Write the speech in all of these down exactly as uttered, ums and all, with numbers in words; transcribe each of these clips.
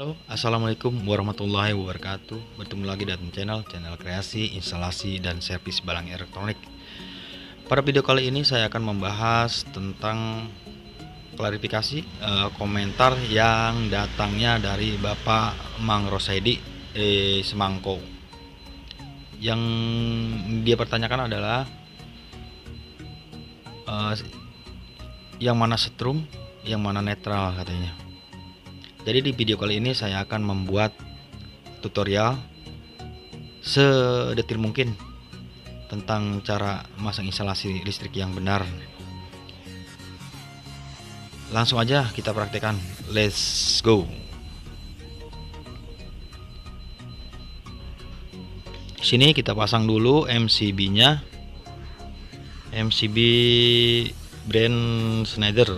Halo, assalamualaikum warahmatullahi wabarakatuh. Bertemu lagi dalam channel channel kreasi, instalasi, dan servis barang elektronik. Pada video kali ini saya akan membahas tentang klarifikasi eh, komentar yang datangnya dari Bapak Mang Rosaidi eh, Semangko. Yang dia pertanyakan adalah eh, yang mana setrum, yang mana netral katanya. Jadi di video kali ini saya akan membuat tutorial sedetil mungkin tentang cara masang instalasi listrik yang benar. Langsung aja kita praktekkan. Let's go. Sini kita pasang dulu M C B-nya. M C B brand Schneider.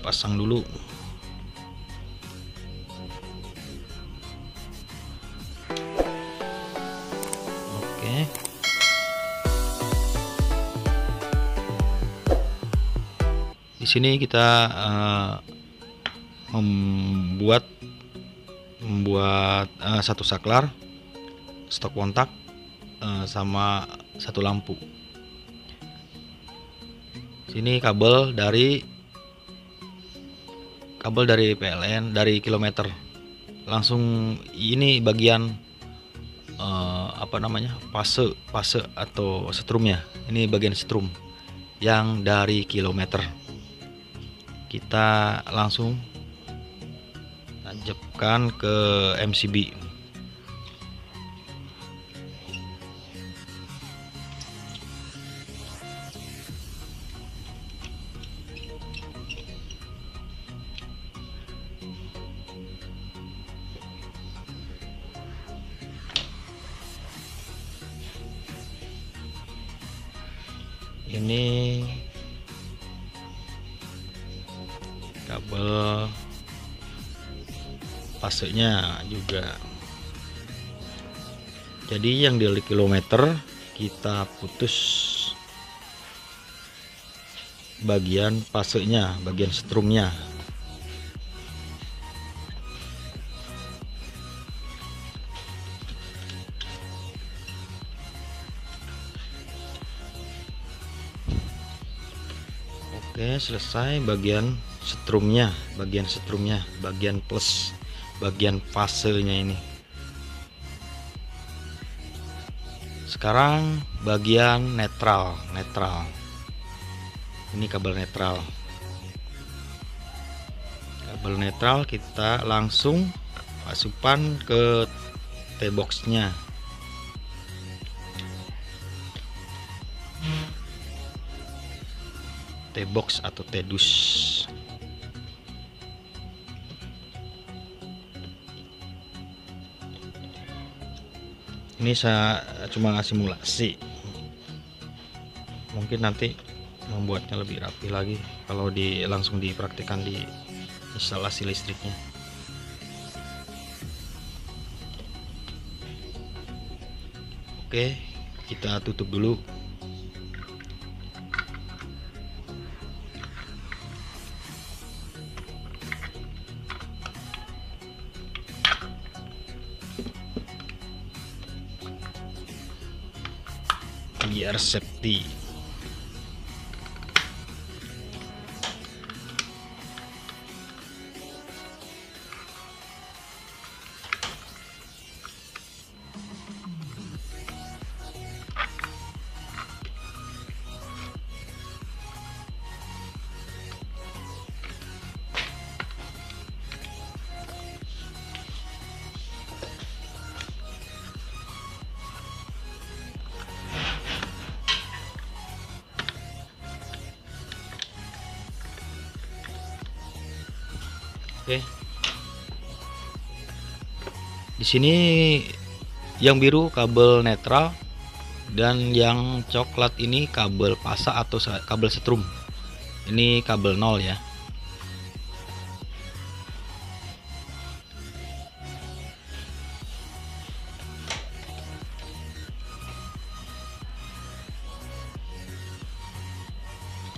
Pasang dulu. Oke. Di sini kita uh, membuat membuat uh, satu saklar, stok kontak, uh, sama satu lampu. Sini kabel dari kabel dari P L N dari kilometer. Langsung ini bagian eh, apa namanya fase fase atau setrumnya. Ini bagian setrum yang dari kilometer. Kita langsung tancapkan ke M C B. Ini kabel fasenya juga. Jadi yang di kilometer kita putus bagian fasenya, bagian setrumnya. Oke, selesai bagian setrumnya, bagian setrumnya, bagian plus, bagian fasenya ini. Sekarang bagian netral, netral. Ini kabel netral. Kabel netral kita langsung masukkan ke T-box-nya. T-box atau T-dus. Ini saya cuma simulasi. Mungkin nanti membuatnya lebih rapi lagi kalau di langsung dipraktikkan di instalasi listriknya. Oke, kita tutup dulu. Biar safety. Oke. Di sini yang biru kabel netral dan yang coklat ini kabel pasa atau kabel setrum. Ini kabel nol ya.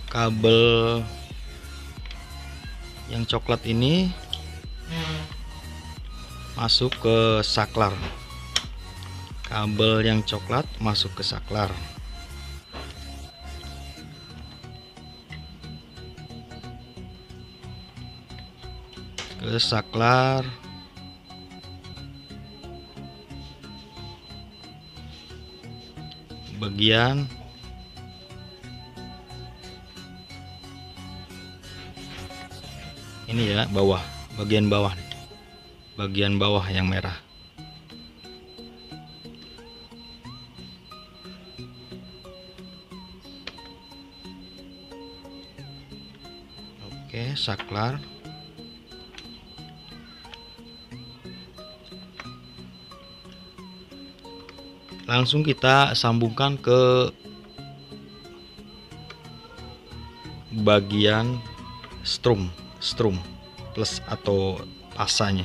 Kabel yang coklat ini masuk ke saklar, kabel yang coklat masuk ke saklar. Ke saklar bagian ini ya, bawah, bagian bawah, bagian bawah yang merah. Oke, saklar. Langsung kita sambungkan ke bagian strum, strum plus atau pasanya.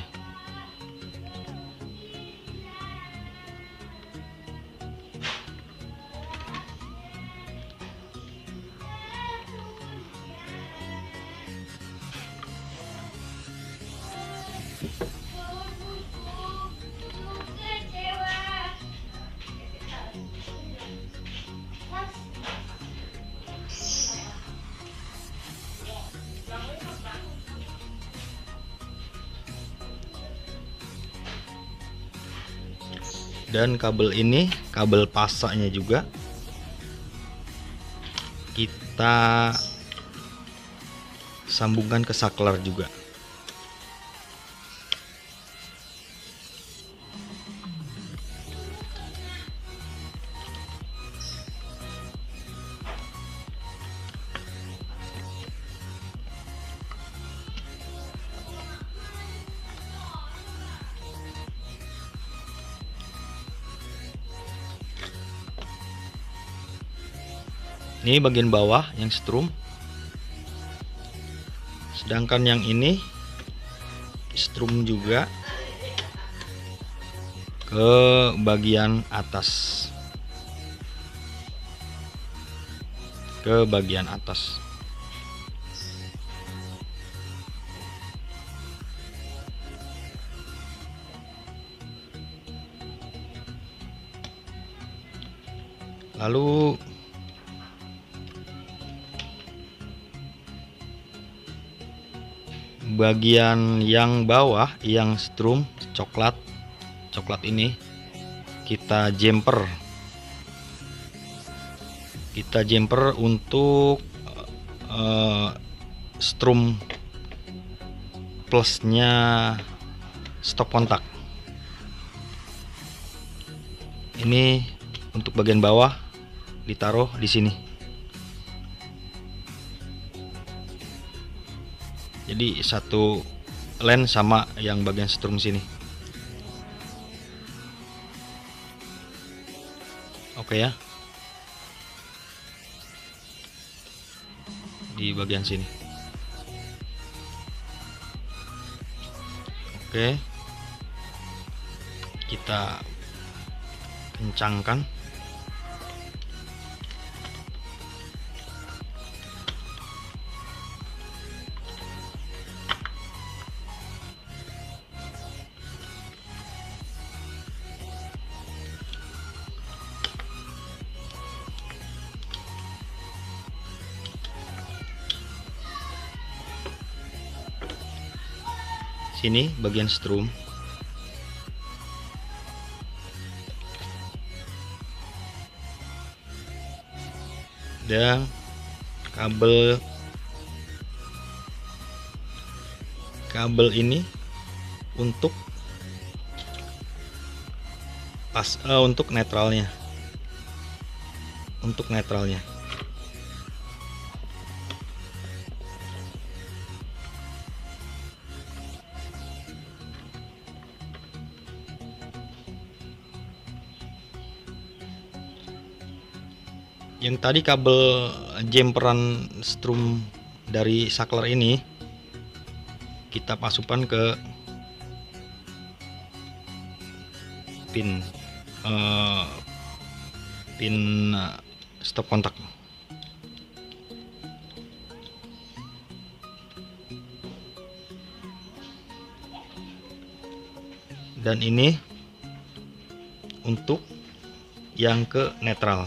Dan kabel ini, kabel pasaknya juga kita sambungkan ke saklar juga. Ini bagian bawah yang strum, sedangkan yang ini strum juga ke bagian atas, ke bagian atas. Lalu bagian yang bawah yang strum coklat, coklat ini kita jumper, kita jumper untuk uh, strum plusnya stop kontak. Ini untuk bagian bawah ditaruh di sini. Jadi satu len sama yang bagian strum sini. Oke ya. Di bagian sini. Oke. Kita kencangkan. Sini bagian strum. Dan kabel kabel ini untuk pas uh, untuk netralnya. Untuk netralnya. Yang tadi kabel jumperan strum dari saklar ini kita pasupkan ke pin uh, pin stop kontak. dan ini untuk yang ke netral.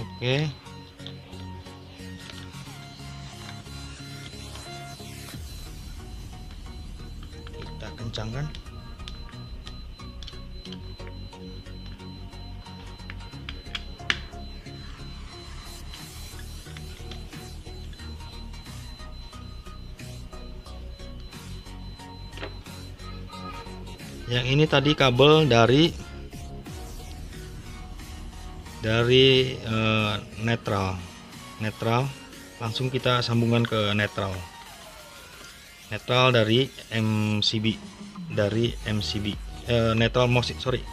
Oke. Kita kencangkan. Yang ini tadi kabel dari dari e, netral netral langsung kita sambungkan ke netral netral dari M C B dari M C B e, netral maksud sorry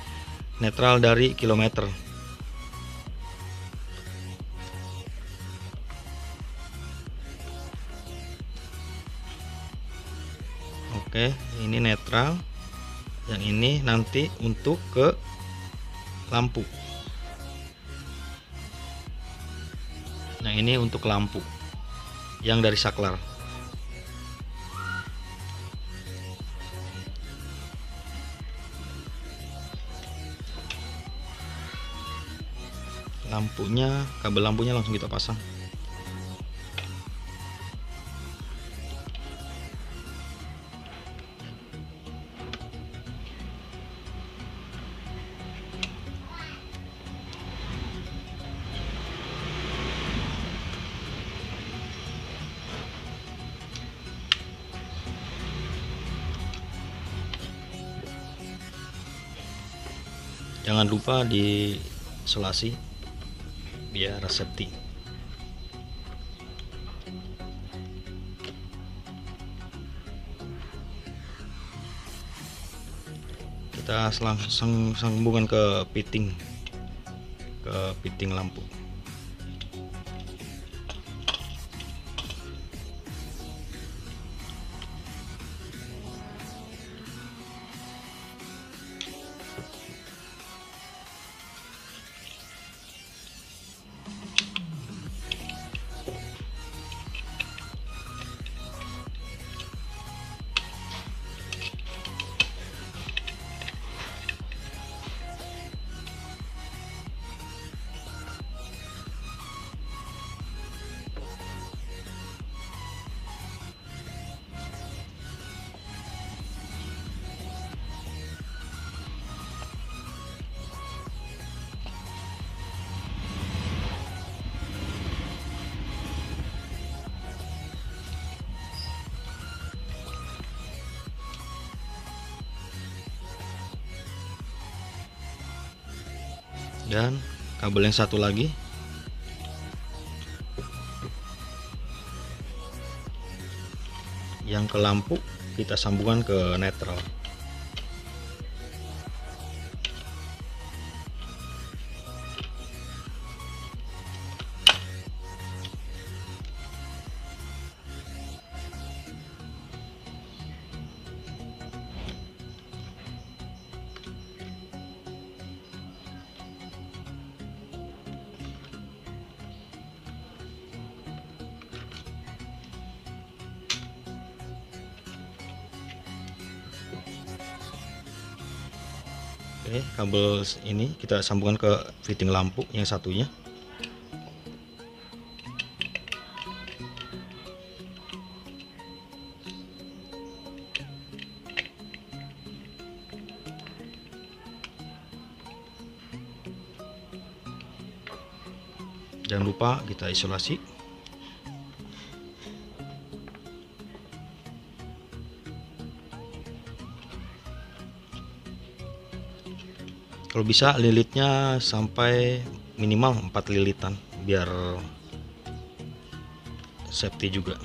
netral dari kilometer. Oke, ini netral, yang ini nanti untuk ke lampu. Yang ini untuk lampu yang dari saklar. Lampunya, kabel lampunya langsung kita pasang. Jangan lupa diisolasi biar safety. Kita langsung sambungkan ke fitting ke fitting lampu. Dan kabel yang satu lagi yang ke lampu kita sambungkan ke netral. Oke, kabel ini kita sambungkan ke fitting lampu yang satunya. Jangan lupa kita isolasi. Kalau bisa lilitnya sampai minimal empat lilitan biar safety juga.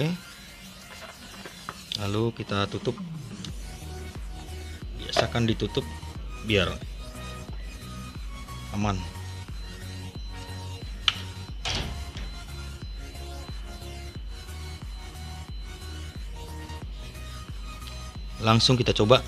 Oke, lalu kita tutup, biasakan ditutup biar aman. Langsung kita coba.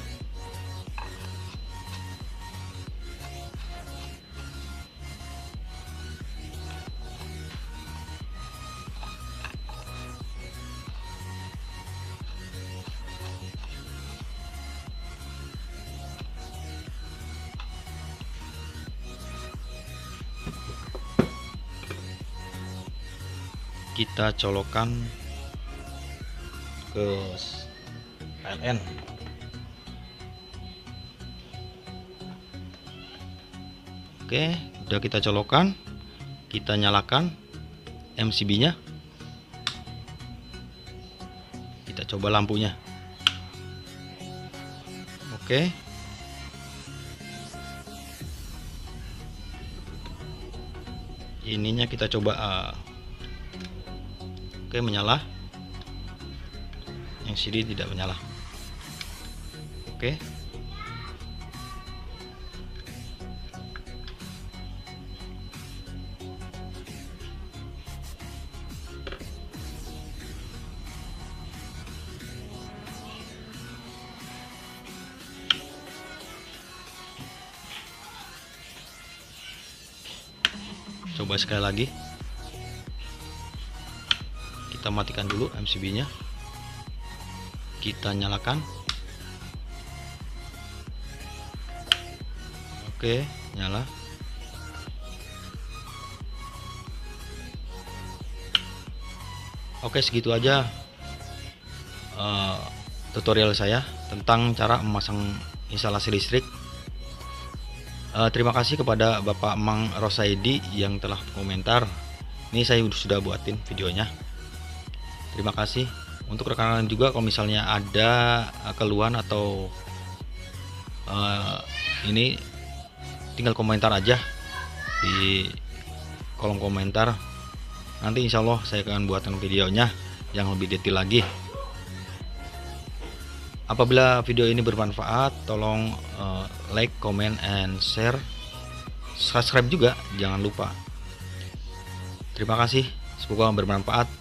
Kita colokan ke P L N. Oke, udah kita colokan, kita nyalakan M C B-nya. Kita coba lampunya. Oke. Ininya kita coba uh, Oke, menyala. M C B tidak menyala. Oke. Coba sekali lagi. Kita matikan dulu M C B-nya, kita nyalakan. Oke, nyala. Oke, segitu aja uh, tutorial saya tentang cara memasang instalasi listrik. Uh, terima kasih kepada Bapak Mang Rosaidi yang telah komentar. Ini saya sudah buatin videonya. Terima kasih. Untuk rekan-rekan juga, kalau misalnya ada keluhan atau uh, ini, tinggal komentar aja di kolom komentar. Nanti insya Allah saya akan buatkan videonya yang lebih detail lagi. Apabila video ini bermanfaat, tolong uh, like, comment, and share. Subscribe juga, jangan lupa. Terima kasih. Semoga bermanfaat.